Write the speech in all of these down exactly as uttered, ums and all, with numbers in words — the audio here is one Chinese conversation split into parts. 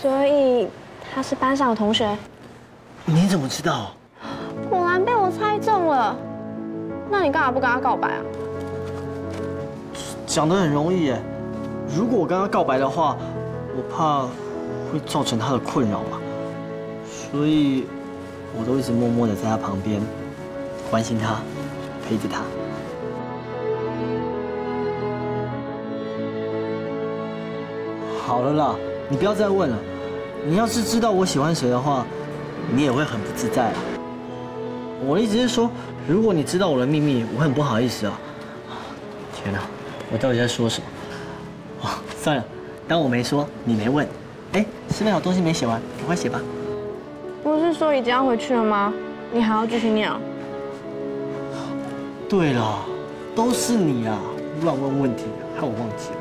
所以他是班上的同学。你怎么知道？果然被我猜中了。那你干嘛不跟他告白啊？讲得很容易耶。如果我跟他告白的话，我怕会造成他的困扰嘛。所以我都一直默默地在他旁边，关心他，陪着他。 好了啦，你不要再问了。你要是知道我喜欢谁的话，你也会很不自在啊。我的意思是说，如果你知道我的秘密，我很不好意思啊。天哪，我到底在说什么？哦，算了，当我没说，你没问。哎，是不是有东西没写完？赶快写吧。不是说已经要回去了吗？你还要继续念啊？对了，都是你啊，乱问问题，害我忘记了。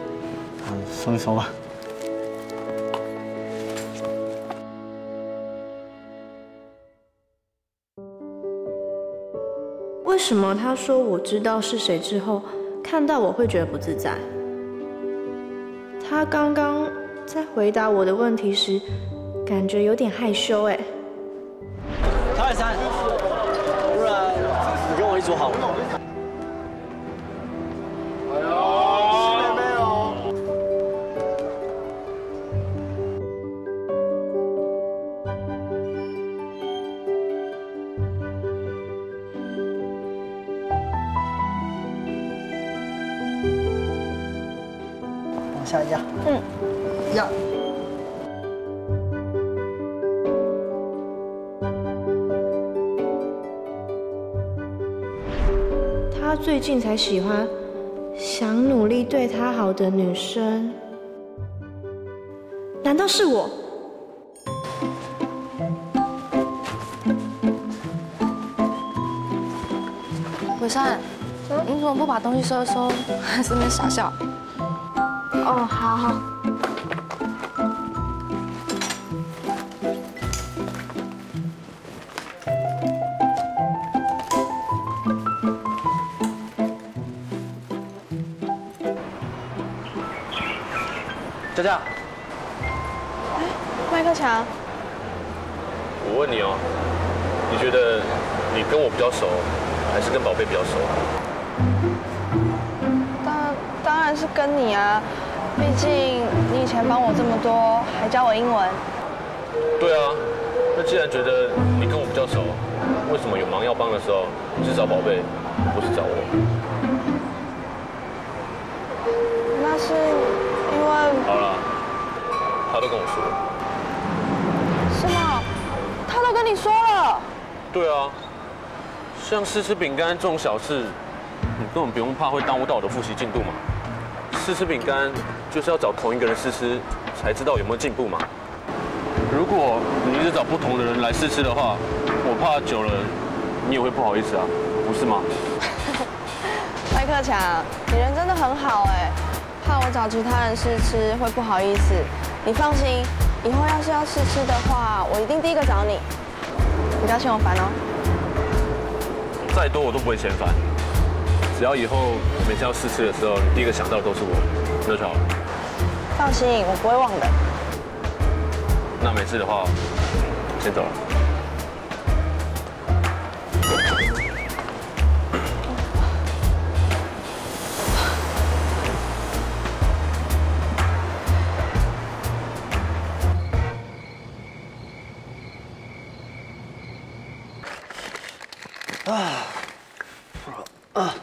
嗯，收一收吧。 为什么他说我知道是谁之后，看到我会觉得不自在？他刚刚在回答我的问题时，感觉有点害羞哎。小海山，不然你跟我一组好了。哎呦，是妹妹哦。 下压，嗯，压。他最近才喜欢想努力对他好的女生，难道是我？伟山，你怎么不把东西收一收，还在那边傻笑？ 哦，好好。佳佳，哎，麦克强，我问你哦，你觉得你跟我比较熟，还是跟宝贝比较熟？当当然是跟你啊。 毕竟你以前帮我这么多，还教我英文。对啊，那既然觉得你跟我比较熟，为什么有忙要帮的时候，你是找宝贝，不是找我？那是因为……好了，他都跟我说了。是吗？他都跟你说了？对啊，像试吃饼干这种小事，你根本不用怕会耽误到我的复习进度嘛。 试吃饼干就是要找同一个人试吃，才知道有没有进步嘛。如果你一直找不同的人来试吃的话，我怕久了你也会不好意思啊，不是吗？麦克强，你人真的很好哎，怕我找其他人试吃会不好意思。你放心，以后要是要试吃的话，我一定第一个找你。你不要嫌我烦哦。再多我都不会嫌烦。 只要以后每次要试吃的时候，你第一个想到的都是我，那就好了。放心，我不会忘的。那没事的话，先走了。啊啊！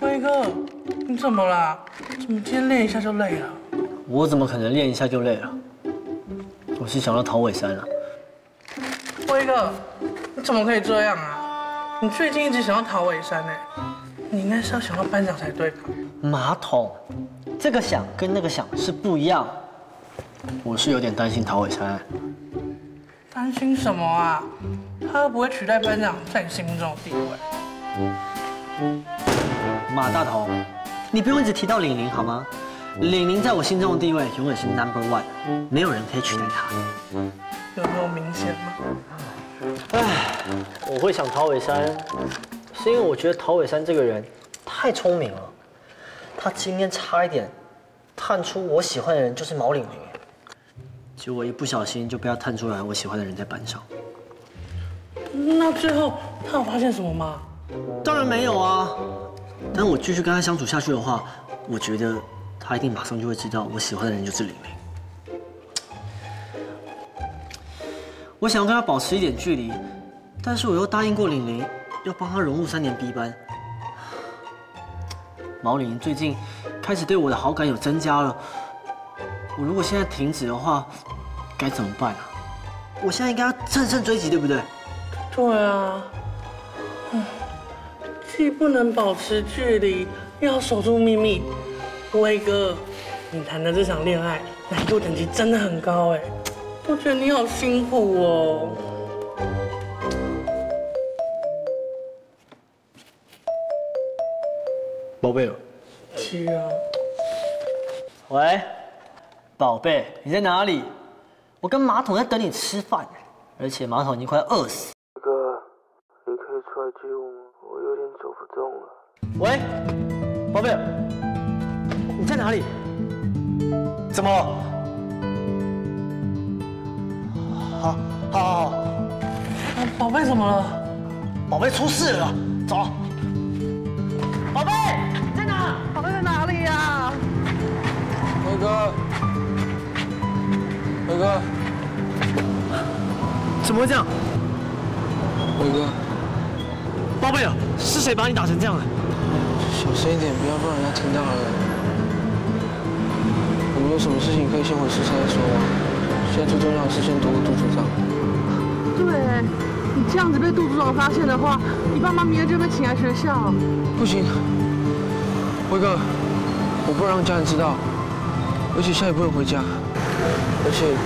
威哥，你怎么啦？怎么今天练一下就累了？我怎么可能练一下就累了？我是想到陶伟山了。威哥，你怎么可以这样啊？你最近一直想要陶伟山哎，你应该是要想到班长才对吧？马桶，这个想跟那个想是不一样。我是有点担心陶伟山。担心什么啊？他又不会取代班长在你心目中的地位。 马大头，你不用一直提到玲玲好吗？玲玲在我心中的地位永远是 number one， 没有人可以取代她。有那么明显吗？唉，我会想陶伟山，是因为我觉得陶伟山这个人太聪明了。他今天差一点探出我喜欢的人就是毛领云。结果一不小心就被他探出来，我喜欢的人在班上。那最后他有发现什么吗？当然没有啊。但我继续跟他相处下去的话，我觉得他一定马上就会知道我喜欢的人就是玲玲。我想要跟他保持一点距离，但是我又答应过玲玲要帮他融入三年 B 班。 毛玲最近开始对我的好感有增加了，我如果现在停止的话，该怎么办啊？我现在应该要乘胜追击，对不对？对啊，嗯，既不能保持距离，又要守住秘密。威哥，你谈的这场恋爱难度等级真的很高哎，我觉得你好辛苦哦。 宝贝，是啊。喂，宝贝，你在哪里？我跟马桶在等你吃饭，而且马桶已经快饿死。哥，你可以出来接我吗？我有点走不动了。喂，宝贝，你在哪里？怎么了？好，好，好，好。宝贝怎么了？宝贝出事了，走。宝贝。 宝贝在哪里呀？辉哥，辉哥，怎么会这样？辉哥，宝贝啊，是谁把你打成这样的？小声一点，不要让人家听到了。我们有什么事情可以先回宿舍再说啊？现在最重要的是先躲过杜组长。对，你这样子被杜组长发现的话，你爸妈明天就被请来学校。不行。 辉哥，我不能让家人知道，而且现在也不能回家，而且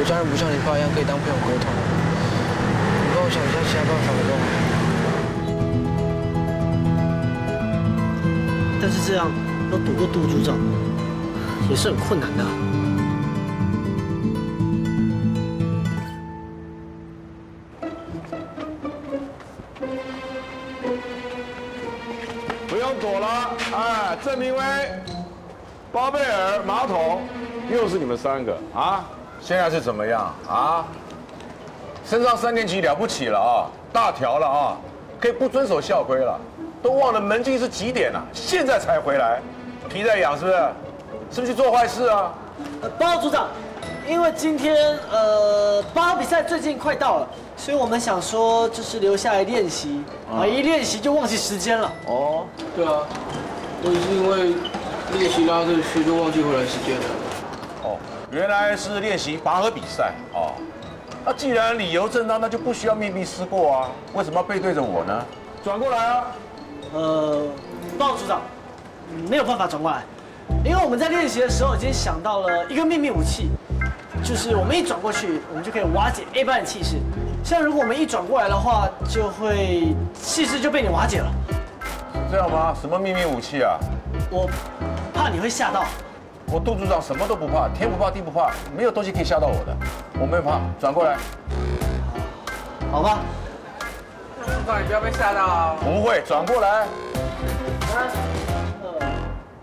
我家人不像你爸一样可以当朋友沟通，你帮我想一下其他办法好不好？但是这样要躲过杜组长也是很困难的、啊。不用躲了。 哎，郑明威、包贝尔、马桶，又是你们三个啊！现在是怎么样啊？升上三年级了不起了啊，大条了啊，可以不遵守校规了，都忘了门禁是几点了、啊？现在才回来，皮在痒是不是？是不是去做坏事啊？呃，包组长，因为今天呃八比赛最近快到了，所以我们想说就是留下来练习，啊、嗯，一练习就忘记时间了。哦，对啊。 我也是因为练习拉队去，就忘记回来时间了。哦，原来是练习拔河比赛哦。那既然理由正当，那就不需要秘密思过啊。为什么要背对着我呢？转过来啊。呃，鲍组长，没有办法转过来，因为我们在练习的时候已经想到了一个秘密武器，就是我们一转过去，我们就可以瓦解 A 班的气势。像如果我们一转过来的话，就会气势就被你瓦解了。 这样吗？什么秘密武器啊？我怕你会吓到。我杜组长什么都不怕，天不怕地不怕，没有东西可以吓到我的。我没有怕，转过来。好吧。杜组长，你不要被吓到啊！不会，转过来。三、二、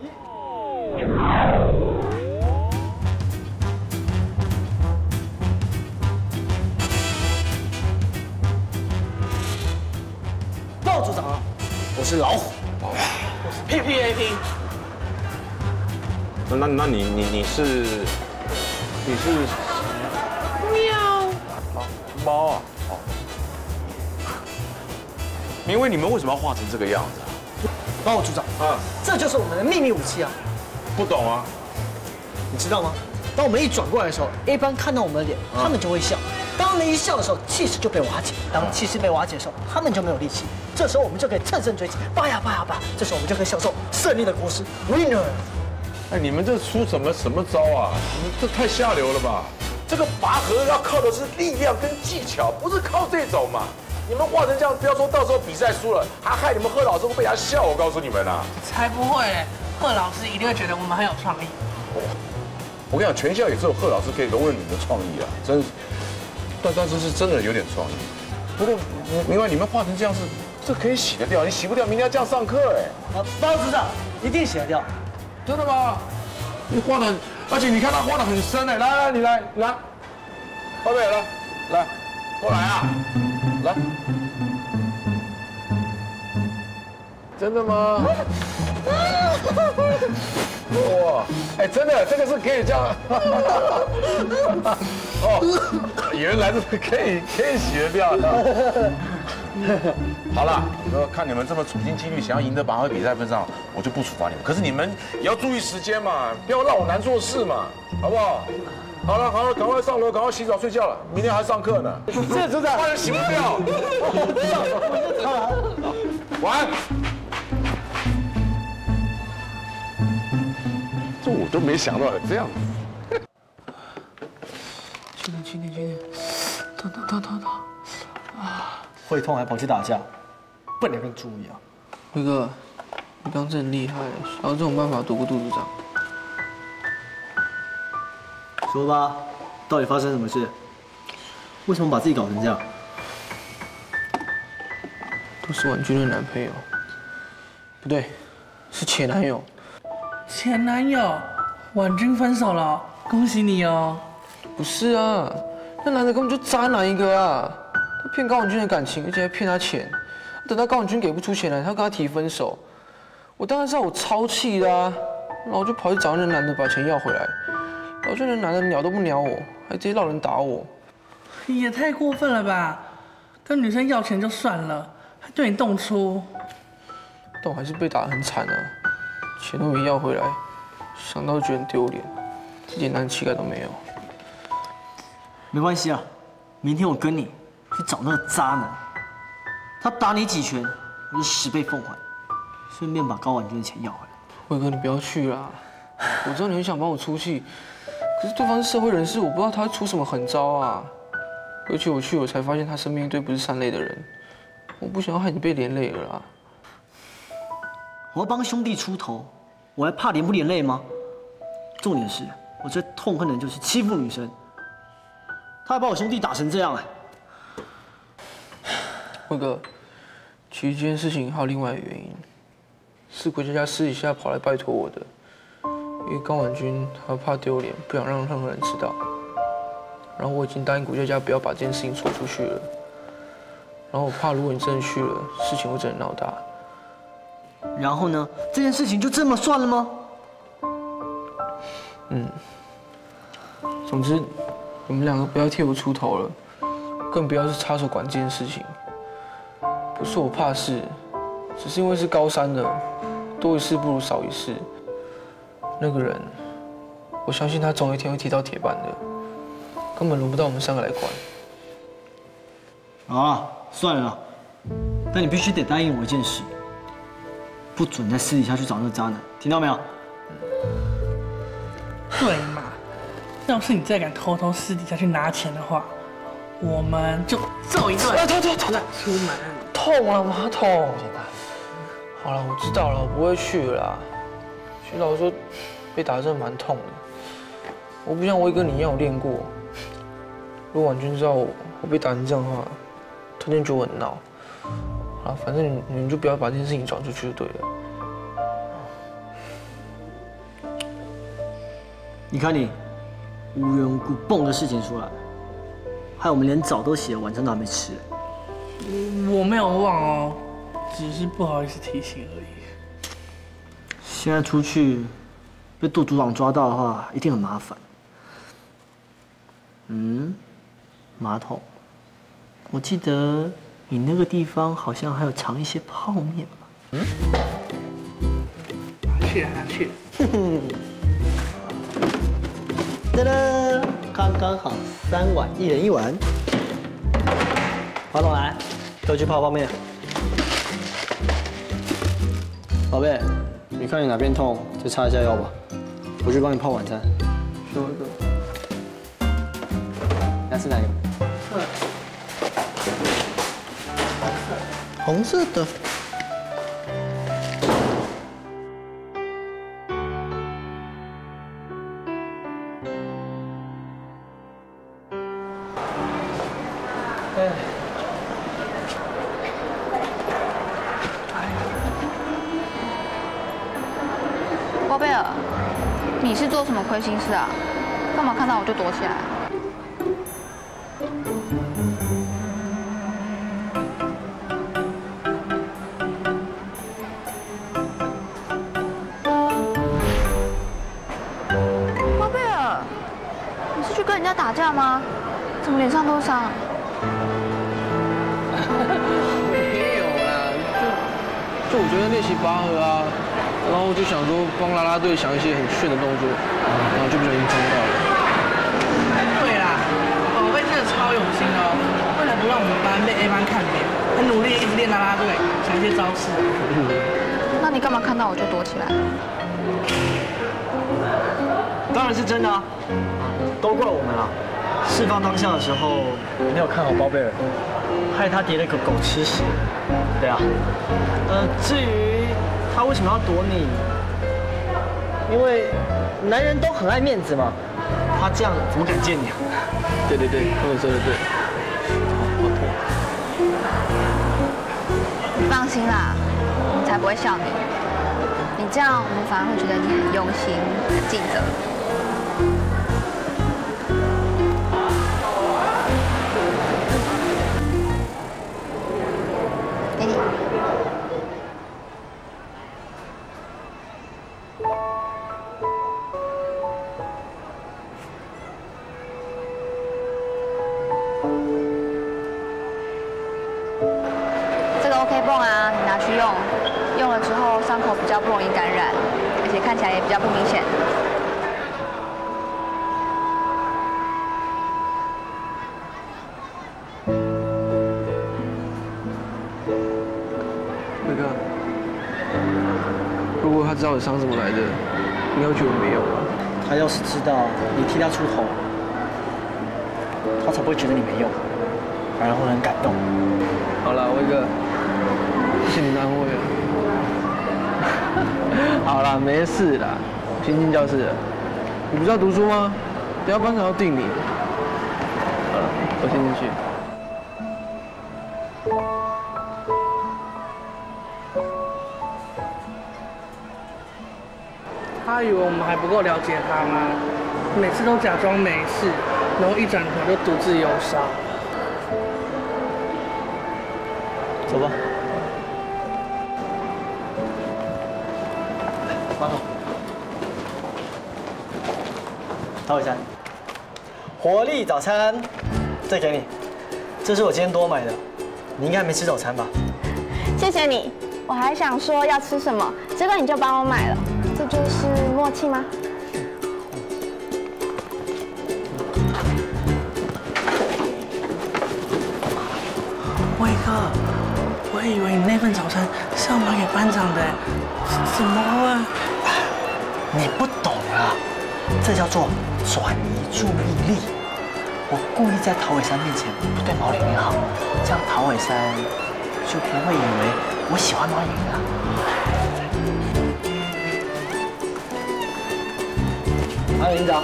一。鲍组长，我是老虎。 我是 P P A P。那那你你你是你是喵猫啊？哦，明威，你们为什么要画成这个样子啊？帮我组长啊，这就是我们的秘密武器啊！不懂啊？你知道吗？当我们一转过来的时候 ，A 班看到我们的脸，他们就会笑。当他们一笑的时候，气势就被瓦解。当气势被瓦解的时候，他们就没有力气。 这时候我们就可以乘胜追击，扒呀扒呀扒！这时候我们就可以享受胜利的果实 ，winner。哎，你们这出什么什么招啊？你们这太下流了吧！这个拔河要靠的是力量跟技巧，不是靠这种嘛！你们画成这样，不要说到时候比赛输了，还害你们贺老师会被他笑。我告诉你们啊，才不会！贺老师一定会觉得我们很有创意。我跟你讲，全校也只有贺老师可以容忍你们的创意啊！真，但但是是真的有点创意。不过，另外你们画成这样是。 这可以洗得掉，你洗不掉，明天要这样上课哎。啊，包组长一定洗得掉，真的吗？你画的很，而且你看他画的很深哎，来来，你来来，后面来来，过来啊，来，真的吗？哇，哎，真的，这个是可以这样，哦，原来是可以可以学掉的。好了，看你们这么处心积虑想要赢得拔河比赛份上，我就不处罚你们。可是你们也要注意时间嘛，不要让我难做事嘛，好不好？好了好了，赶快上楼，赶快洗澡睡觉了，明天还上课呢。这真的，不然洗不掉。晚安。这我都没想到有这样子。去去去去，疼疼疼疼疼啊！ 会痛还跑去打架，笨得跟猪一样。辉哥，你刚真厉害，想要这种办法躲过杜组长。说吧，到底发生什么事？为什么把自己搞成这样？都是婉君的男朋友，不对，是前男友。前男友，婉君分手了，恭喜你哦。不是啊，那男的根本就渣男一个啊。 骗高永军的感情，而且还骗他钱。等到高永军给不出钱来，他跟他提分手。我当然知道，我超气的啊！然后我就跑去找那男的把钱要回来。然后那男的鸟都不鸟我，还直接闹人打我。也太过分了吧！跟女生要钱就算了，还对你动粗。但我还是被打得很惨啊，钱都没要回来，想到就觉得很丢脸，一点男气概都没有。没关系啊，明天我跟你 去找那个渣男，他打你几拳，我就十倍奉还，顺便把高婉君的钱要回来。辉哥，你不要去啦！我知道你很想帮我出气，可是对方是社会人士，我不知道他出什么狠招啊。而且我去，我才发现他身边一堆不是善类的人，我不想要害你被连累了啦。我要帮兄弟出头，我还怕连不连累吗？重点是，我最痛恨的就是欺负女生，他还把我兄弟打成这样哎。 辉哥，其实这件事情还有另外一个原因，是鬼姐家私底下跑来拜托我的，因为高婉君她怕丢脸，不想让任何人知道。然后我已经答应鬼姐家不要把这件事情说出去了。然后我怕如果你真的去了，事情会真的闹大。然后呢？这件事情就这么算了吗？嗯。总之，你们两个不要替我出头了，更不要去插手管这件事情。 不是我怕事，只是因为是高三的，多一事不如少一事。那个人，我相信他总有一天会踢到铁板的，根本轮不到我们三个来管。啊，算了，但你必须得答应我一件事，不准在私底下去找那个渣男，听到没有？对嘛，要是你再敢偷偷私底下去拿钱的话，我们就揍一顿！啊，对对对，出门。 痛了马桶。好了，我知道了，我不会去了啦。其实老实说，被打真的蛮痛的。我不像威哥你一样有练过。如果婉君知道我我被打成这样的话，他一定觉得我很闹。好了，反正你你们就不要把这件事情转出去就对了。你看你，无缘无故蹦个事情出来，害我们连澡都洗了，晚餐都还没吃。 我没有忘哦，只是不好意思提醒而已。现在出去被杜组长抓到的话，一定很麻烦。嗯，马桶，我记得你那个地方好像还有藏一些泡面吧？嗯，拿去拿去。哒哒，刚刚好三碗，一人一碗。 马桶来，都去泡泡面。宝贝，你看你哪边痛，就擦一下药吧。我去帮你泡晚餐。是我哥。要吃哪个？红色的。 你你是做什么亏心事啊？干嘛看到我就躲起来？包贝尔，你是去跟人家打架吗？怎么脸上都伤？ 就我觉得练习拔河啊，然后就想说帮啦啦队想一些很炫的动作，然后就不小心撞到了。对啦，宝贝真的超用心哦，为了不让我们班被 A 班看扁，很努力一直练啦啦队，想一些招式。那你干嘛看到我就躲起来？当然是真的啊，都怪我们了。释放当下的时候没有看好包贝尔，害他跌了个狗吃屎。 对啊，呃，至于他为什么要躲你，因为男人都很爱面子嘛。他这样怎么敢见你啊？对对对，他们说的对。好痛！你放心啦，我才不会笑你。你这样，我们反而会觉得你很用心、很尽责。知道你伤怎么来的，你要觉得没有啊？他要是知道你替他出头，他才不会觉得你没用，反而会很感动。好了，威哥，谢谢你的安慰。好了，没事啦，先进教室了。你不是要读书吗？等下班长要定你。好了，我先进去。 他以为我们还不够了解他吗？每次都假装没事，然后一转头就独自忧伤。走吧。马总，等我一下。活力早餐，这给你。这是我今天多买的，你应该没吃早餐吧？谢谢你。我还想说要吃什么，这个你就帮我买了。 这就是默契吗？威哥，我以为你那份早餐是要买给班长的，怎么了？你不懂啊，这叫做转移注意力。我故意在陶伟山面前不对毛玲玲好，这样陶伟山就不会以为我喜欢毛玲玲了。 马领导，好，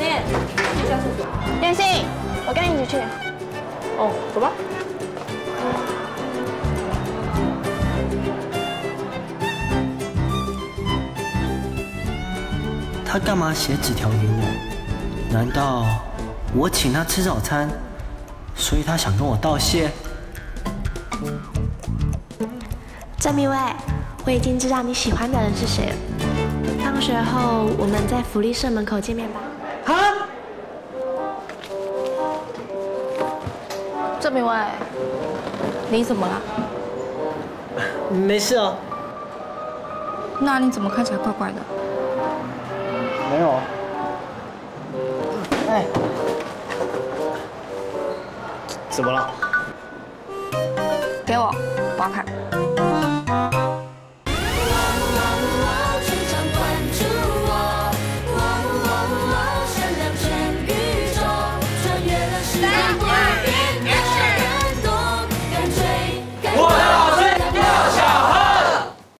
燕，去教室走。燕信，我跟你一起去。哦，走吧。 他干嘛写纸条给我？难道我请他吃早餐，所以他想跟我道谢？郑明威，我已经知道你喜欢的人是谁了。放学后我们在福利社门口见面吧。好。郑明威，你怎么了？没事啊。那你怎么看起来怪怪的？ 没有。哎，怎么了？给我，我要看。来，别别别！我。